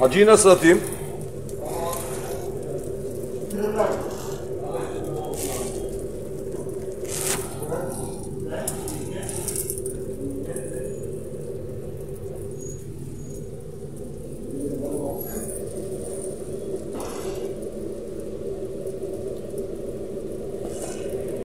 Acıyı nasıl atayım?